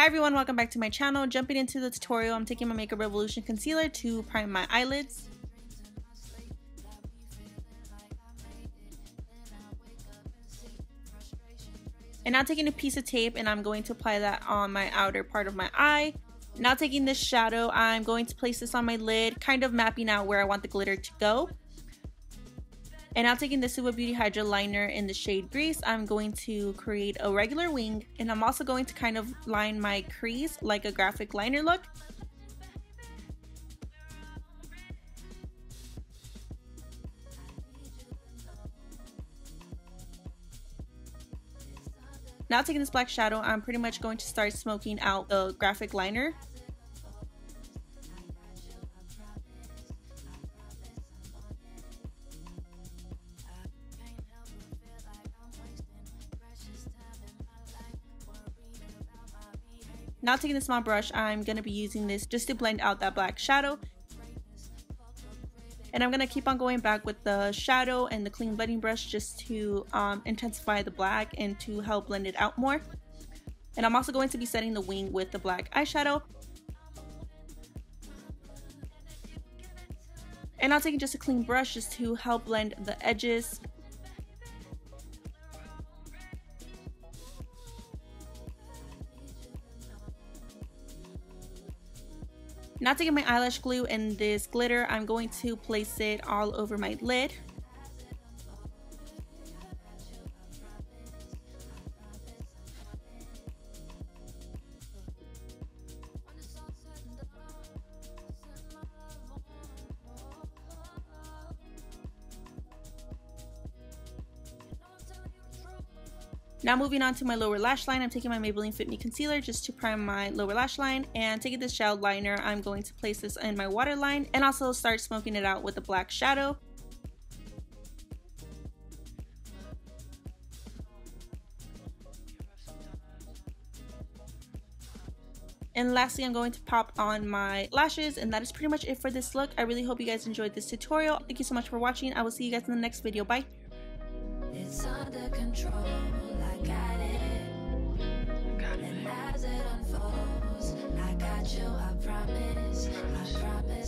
Hi everyone, welcome back to my channel. Jumping into the tutorial, I'm taking my Makeup Revolution concealer to prime my eyelids. And now taking a piece of tape and I'm going to apply that on my outer part of my eye. Now taking this shadow, I'm going to place this on my lid, kind of mapping out where I want the glitter to go. And now taking the Suva Beauty Hydra liner in the shade Grease, I'm going to create a regular wing. And I'm also going to kind of line my crease like a graphic liner look. Now taking this black shadow, I'm pretty much going to start smoking out the graphic liner. Now taking the small brush, I'm going to be using this just to blend out that black shadow. And I'm going to keep on going back with the shadow and the clean blending brush just to intensify the black and to help blend it out more. And I'm also going to be setting the wing with the black eyeshadow. And I'm taking just a clean brush just to help blend the edges. Now taking my eyelash glue and this glitter, I'm going to place it all over my lid. Now moving on to my lower lash line, I'm taking my Maybelline Fit Me concealer just to prime my lower lash line, and taking this gel liner, I'm going to place this in my waterline and also start smoking it out with a black shadow. And lastly, I'm going to pop on my lashes, and that is pretty much it for this look. I really hope you guys enjoyed this tutorial. Thank you so much for watching. I will see you guys in the next video. Bye! It's under control, I got it, and as it unfolds, I got you, I promise, I promise.